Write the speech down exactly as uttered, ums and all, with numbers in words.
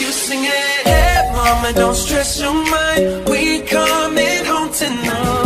you sing it. Hey mama, don't stress your mind, we coming home tonight.